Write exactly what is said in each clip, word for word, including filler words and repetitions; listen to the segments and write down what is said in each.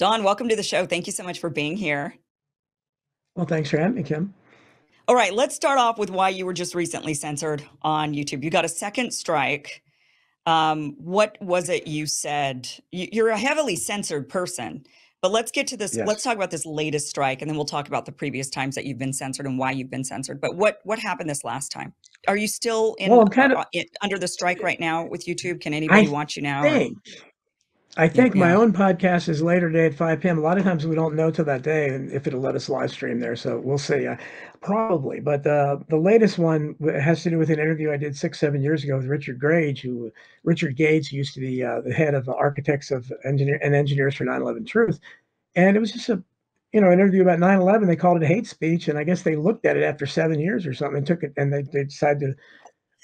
Don, welcome to the show. Thank you so much for being here. Well, thanks for having me, Kim. All right, let's start off with why you were just recently censored on YouTube. You got a second strike. Um, what was it you said? You're a heavily censored person, but let's get to this. Yes. Let's talk about this latest strike, and then we'll talk about the previous times that you've been censored and why you've been censored. But what what happened this last time? Are you still in, well, I'm kind uh, of, in under the strike right now with YouTube? Can anybody I watch you now? Think. Or? I think yeah, yeah. my own podcast is later today at five P M A lot of times we don't know till that day if it'll let us live stream there. So we'll see. Uh, probably. But uh, the latest one has to do with an interview I did six, seven years ago with Richard Gage, who Richard Gage used to be uh, the head of Architects of Engineer and Engineers for nine eleven Truth. And it was just a, you know, interview about nine eleven. They called it hate speech. And I guess they looked at it after seven years or something and took it and they, they decided to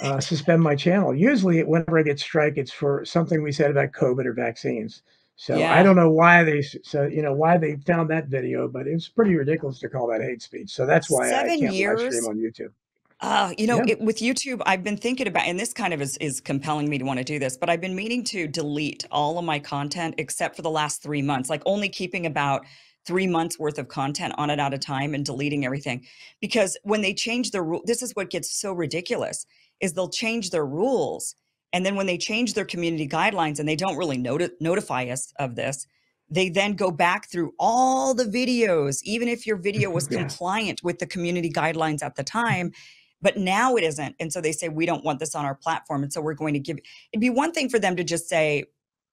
Uh, suspend my channel. Usually whenever I get strike, it's for something we said about COVID or vaccines. So yeah. I don't know why they, so, you know, why they found that video, but it's pretty ridiculous to call that hate speech. So that's why Seven I can't years. live stream on YouTube. Uh, you know, yeah. it, with YouTube, I've been thinking about, and this kind of is, is compelling me to want to do this, but I've been meaning to delete all of my content except for the last three months, like only keeping about three months worth of content on it at a time and deleting everything. Because when they change the rule, this is what gets so ridiculous. Is they'll change their rules. And then when they change their community guidelines and they don't really noti- notify us of this, they then go back through all the videos, even if your video was yeah. compliant with the community guidelines at the time, but now it isn't. And so they say, we don't want this on our platform. And so we're going to give, it'd be one thing for them to just say,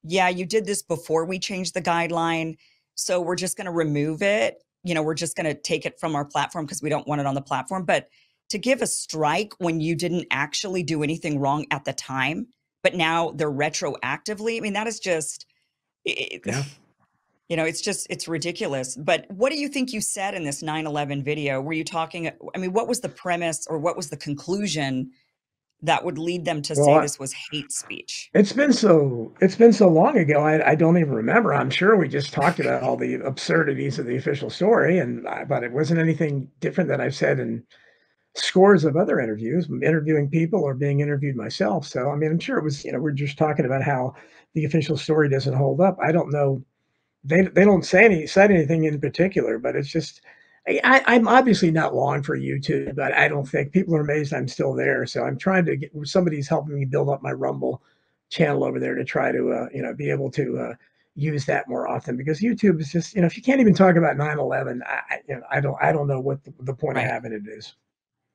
yeah, you did this before we changed the guideline. So we're just gonna remove it. You know, we're just gonna take it from our platform because we don't want it on the platform. But to give a strike when you didn't actually do anything wrong at the time, but now they're retroactively, I mean, that is just, it, yeah. you know, it's just, it's ridiculous. But what do you think you said in this nine eleven video? Were you talking, I mean, what was the premise or what was the conclusion that would lead them to well, say this was hate speech? It's been so, it's been so long ago, I, I don't even remember. I'm sure we just talked about all the absurdities of the official story, and but it wasn't anything different that I've said in scores of other interviews, interviewing people or being interviewed myself. So, I mean, I'm sure it was, you know, we're just talking about how the official story doesn't hold up. I don't know. They they don't say any, said anything in particular, but it's just, I, I'm obviously not long for YouTube, but I don't think people are amazed I'm still there. So I'm trying to get, somebody's helping me build up my Rumble channel over there to try to, uh, you know, be able to uh, use that more often, because YouTube is just, you know, if you can't even talk about nine eleven, I, you know, I don't, I don't know what the, the point right. of having it is.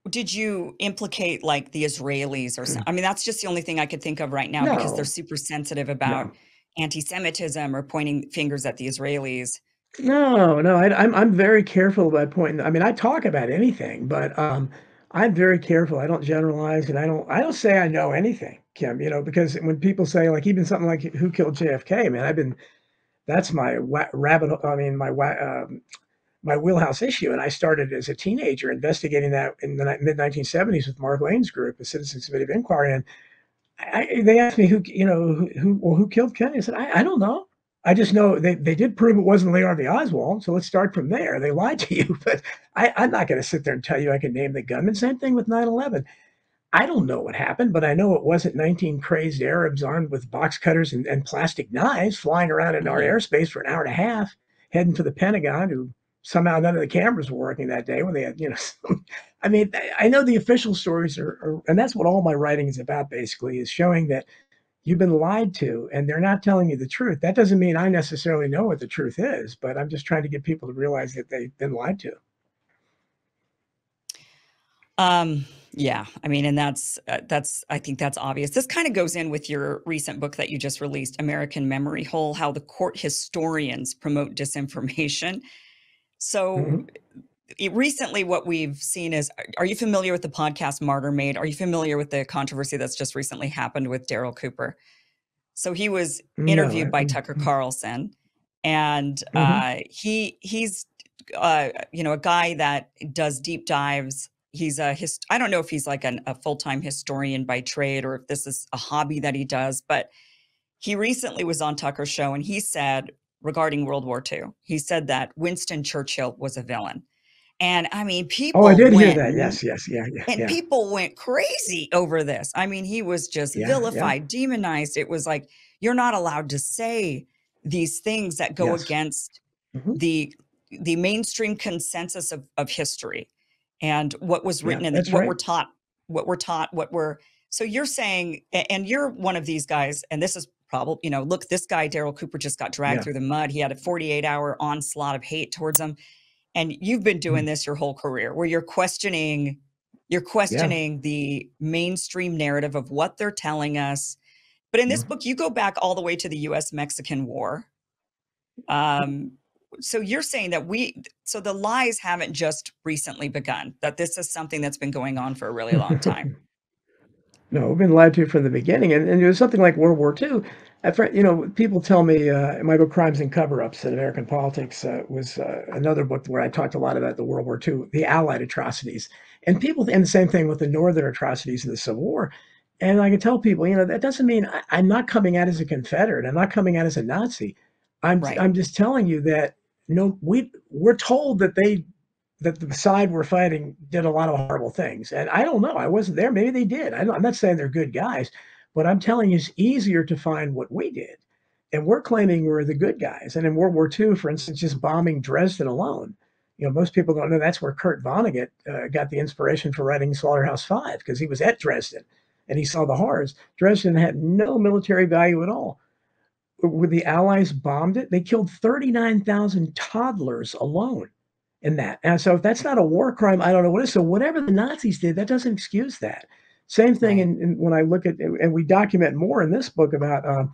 Did you implicate like the Israelis or something? I mean, that's just the only thing I could think of right now no. because they're super sensitive about no. anti-Semitism or pointing fingers at the Israelis. No, no, I, I'm, I'm very careful about pointing. I mean, I talk about anything, but um, I'm very careful. I don't generalize and I don't, I don't say I know anything, Kim, you know, because when people say like, even something like who killed J F K, man, I've been, that's my rabbit, I mean, my, um, my wheelhouse issue. And I started as a teenager investigating that in the mid nineteen seventies with Mark Lane's group, the Citizens Committee of Inquiry. And I, they asked me who, you know, who, who, well, who killed Kennedy? I said, I, I don't know. I just know they, they did prove it wasn't Lee Harvey Oswald. So let's start from there. They lied to you, but I, I'm not going to sit there and tell you I can name the gunman. Same thing with nine eleven. I don't know what happened, but I know it wasn't nineteen crazed Arabs armed with box cutters and, and plastic knives flying around in our airspace for an hour and a half, heading for the Pentagon, who somehow none of the cameras were working that day when they had, you know, some, I mean, I know the official stories are, are, and that's what all my writing is about, basically, is showing that you've been lied to and they're not telling you the truth. That doesn't mean I necessarily know what the truth is, but I'm just trying to get people to realize that they've been lied to. Um, yeah, I mean, and that's, uh, that's, I think that's obvious. This kind of goes in with your recent book that you just released, American Memory Hole, How the Court Historians Promote Disinformation. So mm-hmm. it, recently what we've seen is, are you familiar with the podcast Martyr Made? Are you familiar with the controversy that's just recently happened with Daryl Cooper? So he was interviewed no, by Tucker Carlson, and mm-hmm. uh, he he's, uh, you know, a guy that does deep dives. He's a, hist I don't know if he's like an, a full-time historian by trade or if this is a hobby that he does, but he recently was on Tucker's show and he said, regarding World War Two, he said that Winston Churchill was a villain. And I mean, people. Oh, I did went, hear that. Yes, yes, yeah, yeah. And yeah. people went crazy over this. I mean, he was just yeah, vilified, yeah. demonized. It was like, you're not allowed to say these things that go yes. against mm-hmm. the the mainstream consensus of, of history and what was written yeah, and what right. we're taught, what we're taught, what we're, so you're saying, and you're one of these guys, and this is probably, you know, look, this guy, Daryl Cooper, just got dragged yeah. through the mud. He had a forty-eight hour onslaught of hate towards him. And you've been doing mm-hmm. this your whole career where you're questioning, you're questioning yeah. the mainstream narrative of what they're telling us. But in this mm-hmm. book, you go back all the way to the U S Mexican War. Um, so you're saying that we, so the lies haven't just recently begun, that this is something that's been going on for a really long time. No, we've been lied to from the beginning. And, and it was something like World War Two. After, you know, people tell me uh, my book, Crimes and Cover-ups in American Politics, uh, was uh, another book where I talked a lot about the World War Two, the Allied atrocities. And people, and the same thing with the Northern atrocities in the Civil War. And I can tell people, you know, that doesn't mean I, I'm not coming out as a Confederate. I'm not coming out as a Nazi. I'm right. I'm just telling you that no, we we're told that they that the side we're fighting did a lot of horrible things, and I don't know. I wasn't there. Maybe they did. I don't, I'm not saying they're good guys, but I'm telling you, it's easier to find what we did, and we're claiming we're the good guys. And in World War Two, for instance, just bombing Dresden alone, you know, most people don't know that's where Kurt Vonnegut uh, got the inspiration for writing Slaughterhouse-Five, because he was at Dresden. And he saw the horrors. Dresden had no military value at all. When the Allies bombed it, they killed thirty-nine thousand toddlers alone in that. And so if that's not a war crime, I don't know what is. So whatever the Nazis did, that doesn't excuse that. Same thing in, in, when I look at, and we document more in this book about um,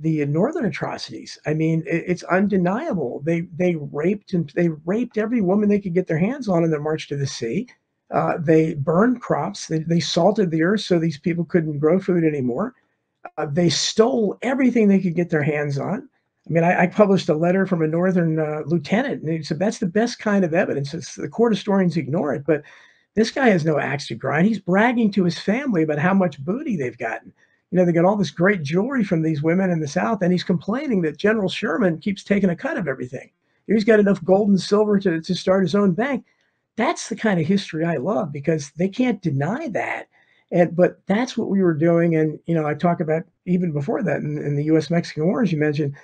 the Northern atrocities. I mean, it, it's undeniable. They they raped and they raped every woman they could get their hands on in their march to the sea. Uh, they burned crops. They, they salted the earth so these people couldn't grow food anymore. Uh, they stole everything they could get their hands on. I mean, I, I published a letter from a Northern uh, lieutenant, and he said, that's the best kind of evidence. It's, the court historians ignore it, but this guy has no axe to grind. He's bragging to his family about how much booty they've gotten. You know, they got all this great jewelry from these women in the South, and he's complaining that General Sherman keeps taking a cut of everything. He's got enough gold and silver to, to start his own bank. That's the kind of history I love, because they can't deny that. And but that's what we were doing. And, you know, I talk about even before that in, in the U S Mexican War, as you mentioned,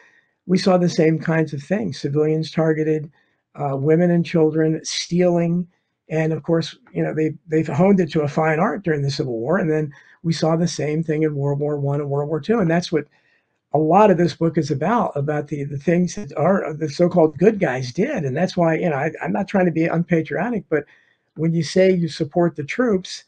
we saw the same kinds of things, civilians targeted, uh, women and children, stealing. And of course, you know, they, they've honed it to a fine art during the Civil War. And then we saw the same thing in World War One and World War Two. And that's what a lot of this book is about, about the, the things that are the so-called good guys did. And that's why, you know, I, I'm not trying to be unpatriotic, but when you say you support the troops,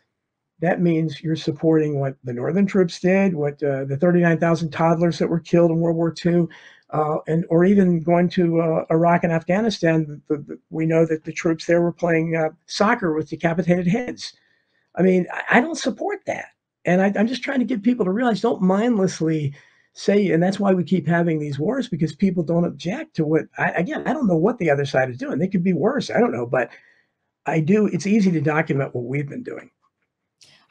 that means you're supporting what the Northern troops did, what uh, the thirty-nine thousand toddlers that were killed in World War Two, uh, and or even going to uh, Iraq and Afghanistan. The, the, we know that the troops there were playing uh, soccer with decapitated heads. I mean, I, I don't support that. And I, I'm just trying to get people to realize, don't mindlessly say, and that's why we keep having these wars, because people don't object to what, I, again, I don't know what the other side is doing. They could be worse. I don't know, but I do. It's easy to document what we've been doing.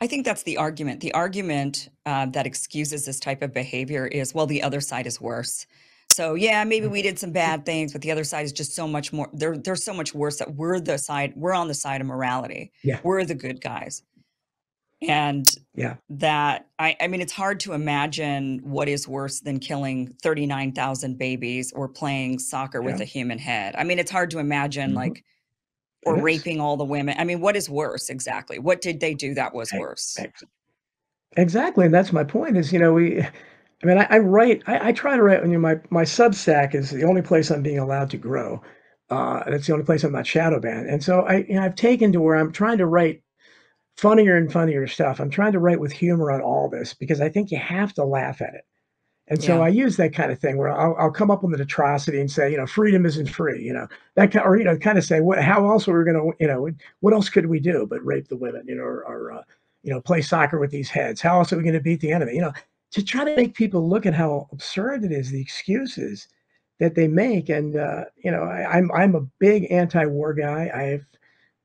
I think that's the argument. The argument uh, that excuses this type of behavior is, well, the other side is worse. So yeah, maybe we did some bad things, but the other side is just so much more, they're, they're so much worse that we're the side, we're on the side of morality. Yeah. We're the good guys. And yeah, that I, I mean, it's hard to imagine what is worse than killing thirty-nine thousand babies or playing soccer yeah. with a human head. I mean, it's hard to imagine mm-hmm. like, or yes. raping all the women. I mean, what is worse exactly? What did they do that was worse? Exactly. And that's my point is, you know, we, I mean, I, I write, I, I try to write, you know, my, my Substack is the only place I'm being allowed to grow. Uh, that's the only place I'm not shadow banned. And so I, you know, I've taken to where I'm trying to write funnier and funnier stuff. I'm trying to write with humor on all this because I think you have to laugh at it. And so yeah. I use that kind of thing where I'll, I'll come up with an atrocity and say, you know, freedom isn't free, you know, that kind, or, you know, kind of say, what, how else were we going to, you know, what else could we do but rape the women, you know, or, or uh, you know, play soccer with these heads? How else are we going to beat the enemy? You know, to try to make people look at how absurd it is, the excuses that they make. And, uh, you know, I, I'm, I'm a big anti-war guy. I've,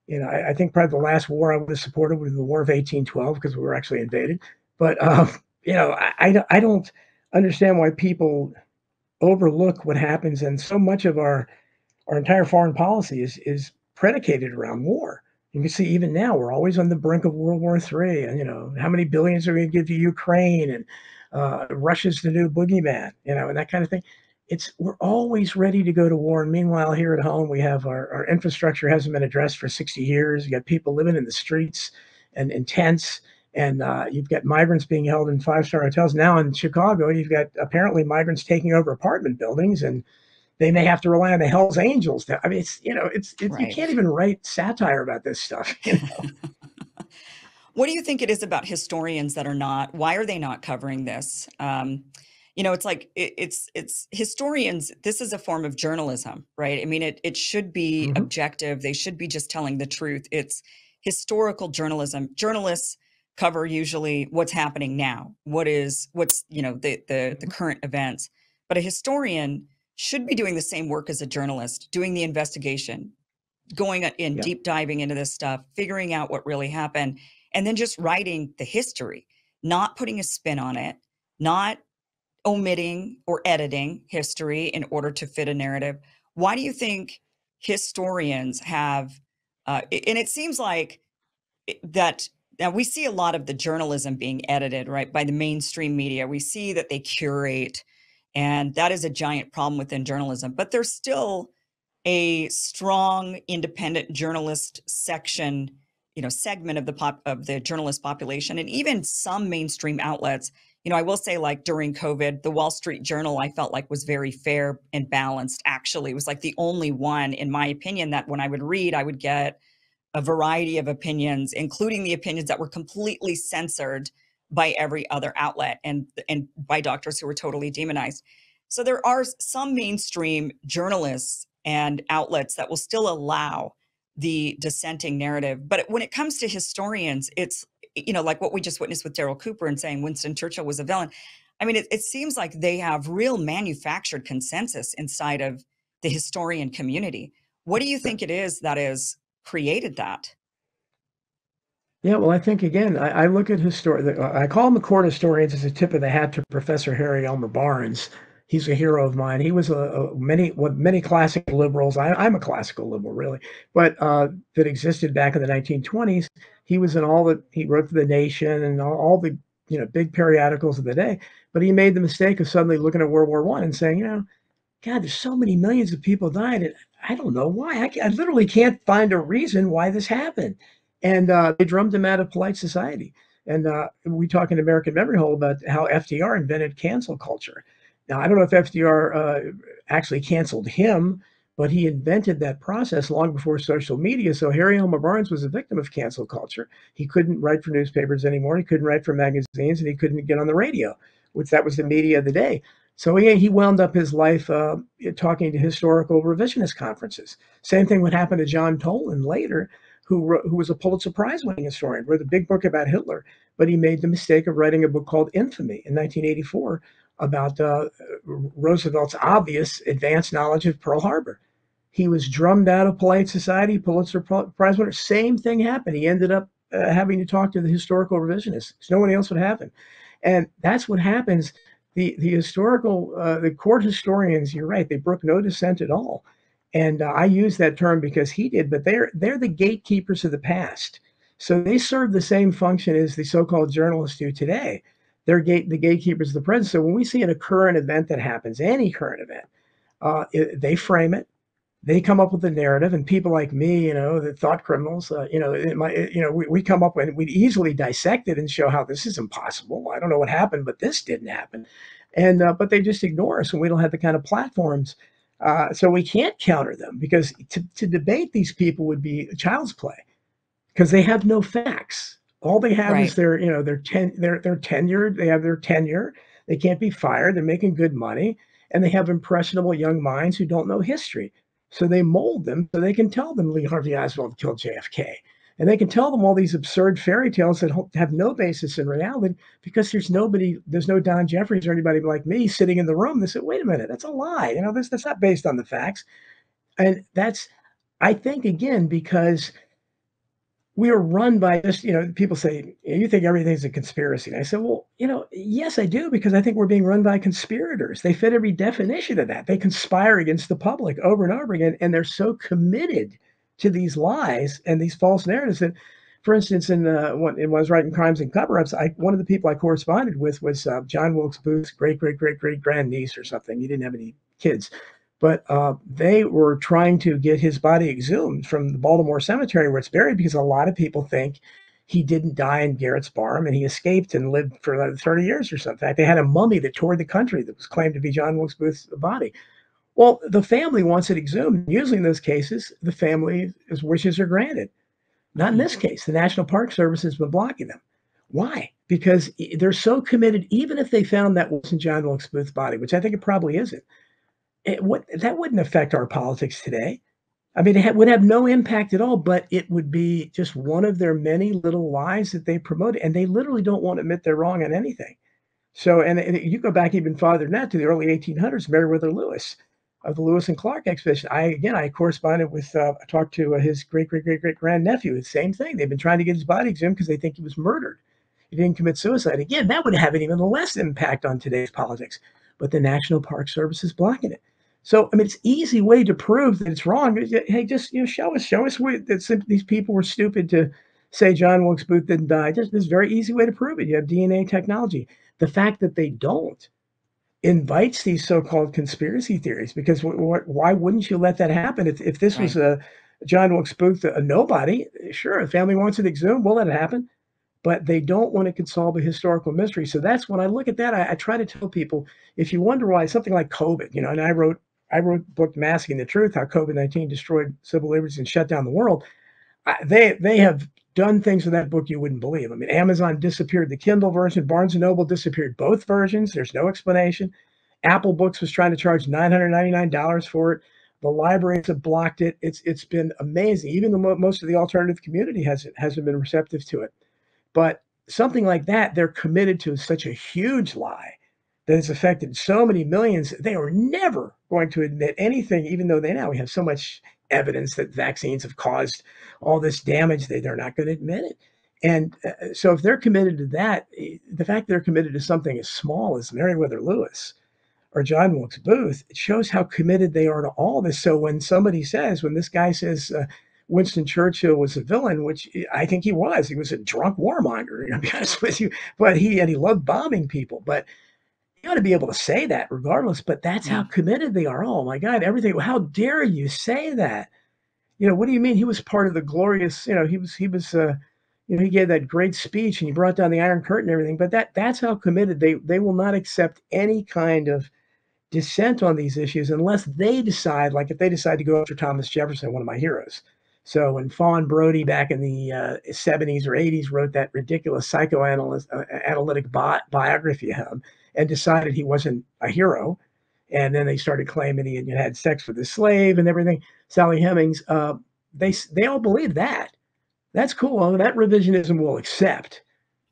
you know, I, I think probably the last war I would have supported was the War of eighteen twelve because we were actually invaded. But, um, you know, I, I, I don't understand why people overlook what happens. And so much of our our entire foreign policy is is predicated around war. You can see even now we're always on the brink of World War Three. And, you know, how many billions are we going to give to Ukraine? And uh, Russia's the new boogeyman, you know, and that kind of thing. it's we're always ready to go to war. And meanwhile, here at home, we have our, our infrastructure hasn't been addressed for sixty years. You got people living in the streets and in tents, and uh, you've got migrants being held in five-star hotels. Now in Chicago, you've got apparently migrants taking over apartment buildings, and they may have to rely on the Hells Angels. To, I mean, it's you know, it's, it's right. You can't even write satire about this stuff. You know? What do you think it is about historians that are not? Why are they not covering this? Um, you know, it's like it, it's it's historians. This is a form of journalism, right? I mean, it it should be mm-hmm. objective. They should be just telling the truth. It's historical journalism. Journalists cover usually what's happening now, what is what's you know the the, the current events. But a historian should be doing the same work as a journalist, doing the investigation, going in yeah. deep diving into this stuff, figuring out what really happened, and then just writing the history, not putting a spin on it, not omitting or editing history in order to fit a narrative. Why do you think historians have, uh, and it seems like that, now we see a lot of the journalism being edited, right, by the mainstream media. We see that they curate, and that is a giant problem within journalism, but there's still a strong independent journalist section, you know, segment of the pop of the journalist population, and even some mainstream outlets. You know, I will say, like during COVID, the Wall Street Journal, I felt like was very fair and balanced. Actually, it was like the only one, in my opinion, that when I would read, I would get a variety of opinions, including the opinions that were completely censored by every other outlet and and by doctors who were totally demonized. So there are some mainstream journalists and outlets that will still allow the dissenting narrative. But when it comes to historians, it's, you know, like what we just witnessed with Daryl Cooper and saying Winston Churchill was a villain. I mean, it, it seems like they have real manufactured consensus inside of the historian community. What do you think it is that has created that? Yeah, well, I think, again, I, I look at historians, I call them the court historians as a tip of the hat to Professor Harry Elmer Barnes. He's a hero of mine. He was a, a many what many classical liberals. I, I'm a classical liberal, really, but uh, that existed back in the nineteen twenties. He was in all the he wrote for The Nation and all, all the you know big periodicals of the day. But he made the mistake of suddenly looking at World War One and saying, you know, God, there's so many millions of people dying, and I don't know why. I, I literally can't find a reason why this happened. And uh, they drummed him out of polite society. And uh, we talk in American Memory Hole about how F D R invented cancel culture. Now, I don't know if F D R uh, actually canceled him, but he invented that process long before social media. So Harry Elmer Barnes was a victim of cancel culture. He couldn't write for newspapers anymore. He couldn't write for magazines, and he couldn't get on the radio, which that was the media of the day. So he, he wound up his life uh, talking to historical revisionist conferences. Same thing would happen to John Toland later, who, who was a Pulitzer Prize-winning historian, wrote a big book about Hitler, but he made the mistake of writing a book called Infamy in nineteen eighty-four, about uh, Roosevelt's obvious advanced knowledge of Pearl Harbor. He was drummed out of polite society, Pulitzer Prize winner. Same thing happened. He ended up uh, having to talk to the historical revisionists. No one else would happen. And that's what happens. The, the historical, uh, the court historians, you're right, they brook no dissent at all. And uh, I use that term because he did, but they're, they're the gatekeepers of the past. So they serve the same function as the so-called journalists do today. They're gate, the gatekeepers of the present. So when we see a current event that happens, any current event, uh, it, they frame it, they come up with a narrative, and people like me, you know, the thought criminals, uh, you know, it might, it, you know, we, we come up with, we'd easily dissect it and show how this is impossible. I don't know what happened, but this didn't happen. And, uh, but they just ignore us, and we don't have the kind of platforms. Uh, so we can't counter them, because to, to debate these people would be child's play, because they have no facts. All they have right. is their, you know, their ten, their their tenured. They have their tenure. They can't be fired. They're making good money, and they have impressionable young minds who don't know history. So they mold them so they can tell them Lee Harvey Oswald killed J F K, and they can tell them all these absurd fairy tales that have no basis in reality, because there's nobody, there's no Don Jeffries or anybody like me sitting in the room that said, "Wait a minute, that's a lie. You know, this that's not based on the facts." And that's, I think, again, because we are run by just, you know, people say, you think everything's a conspiracy. And I said, well, you know, yes, I do, because I think we're being run by conspirators. They fit every definition of that. They conspire against the public over and over again. And they're so committed to these lies and these false narratives that, for instance, in, uh, when, when I was writing Crimes and Cover-ups, I, one of the people I corresponded with was uh, John Wilkes Booth's great, great, great, great grandniece or something. He didn't have any kids. But uh, they were trying to get his body exhumed from the Baltimore Cemetery where it's buried, because a lot of people think he didn't die in Garrett's barn and he escaped and lived for another thirty years or something. They had a mummy that toured the country that was claimed to be John Wilkes Booth's body. Well, the family wants it exhumed. Usually in those cases, the family's wishes are granted. Not in this case. The National Park Service has been blocking them. Why? Because they're so committed, even if they found that wasn't John Wilkes Booth's body, which I think it probably isn't. It would, that wouldn't affect our politics today. I mean, it ha- would have no impact at all, but it would be just one of their many little lies that they promote, and they literally don't want to admit they're wrong on anything. So, and, and you go back even farther than that to the early eighteen hundreds, Meriwether Lewis of the Lewis and Clark Expedition. I, again, I corresponded with, uh, I talked to uh, his great, great, great, great grandnephew, the same thing. They've been trying to get his body exhumed because they think he was murdered. He didn't commit suicide. Again, that would have an even less impact on today's politics, but the National Park Service is blocking it. So, I mean, it's an easy way to prove that it's wrong. Hey, just, you know, show us, show us that these people were stupid to say John Wilkes Booth didn't die. Just this very easy way to prove it. You have D N A technology. The fact that they don't invites these so-called conspiracy theories, because w- w- why wouldn't you let that happen? If, if this right. was a John Wilkes Booth, a nobody, sure, the family wants it exhumed, we'll let it happen. But they don't want to solve a historical mystery. So that's when I look at that, I, I try to tell people, if you wonder why something like COVID, you know, and I wrote, I wrote a book, Masking the Truth, How COVID nineteen Destroyed Civil Liberties and Shut Down the World. I, they they have done things in that book you wouldn't believe. I mean, Amazon disappeared the Kindle version. Barnes and Noble disappeared both versions. There's no explanation. Apple Books was trying to charge nine hundred ninety-nine dollars for it. The libraries have blocked it. It's It's been amazing. Even the most of the alternative community hasn't hasn't been receptive to it. But something like that, they're committed to such a huge lie that has affected so many millions. They are never going to admit anything, even though they now we have so much evidence that vaccines have caused all this damage. They, they're not going to admit it. And uh, so if they're committed to that, the fact that they're committed to something as small as Meriwether Lewis or John Wilkes Booth, it shows how committed they are to all this. So when somebody says, when this guy says, uh, Winston Churchill was a villain, which I think he was. He was a drunk warmonger, to be honest with you. But he and he loved bombing people. But you ought to be able to say that regardless. But that's how committed they are. Oh my God, everything. How dare you say that? You know, what do you mean? He was part of the glorious. You know, he was. He was. Uh, you know, he gave that great speech and he brought down the Iron Curtain and everything. But that that's how committed they they will not accept any kind of dissent on these issues unless they decide. Like if they decide to go after Thomas Jefferson, one of my heroes. So when Fawn Brody back in the uh, seventies or eighties wrote that ridiculous psychoanalytic uh, analytic bi- biography of him and decided he wasn't a hero, and then they started claiming he had, you know, had sex with a slave and everything, Sally Hemings, uh, they they all believe that. That's cool. That revisionism will accept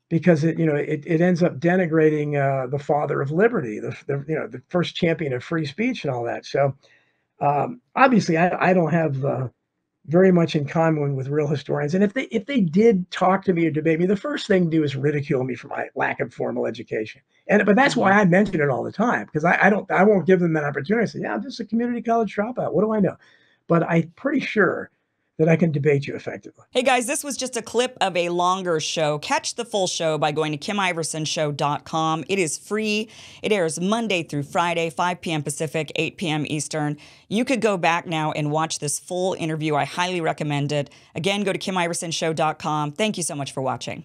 because it you know it, it ends up denigrating uh, the father of liberty, the, the you know the first champion of free speech and all that. So um, obviously I, I don't have. Uh, very much in common with real historians. And if they if they did talk to me or debate me, the first thing to do is ridicule me for my lack of formal education. And but that's why I mention it all the time, because I, I don't I won't give them that opportunity. I say, yeah, I'm just a community college dropout. What do I know? But I'm pretty sure that I can debate you effectively. Hey guys, this was just a clip of a longer show. Catch the full show by going to Kim Iverson Show dot com. It is free. It airs Monday through Friday, five p.m. Pacific, eight p.m. Eastern. You could go back now and watch this full interview. I highly recommend it. Again, go to Kim Iverson Show dot com. Thank you so much for watching.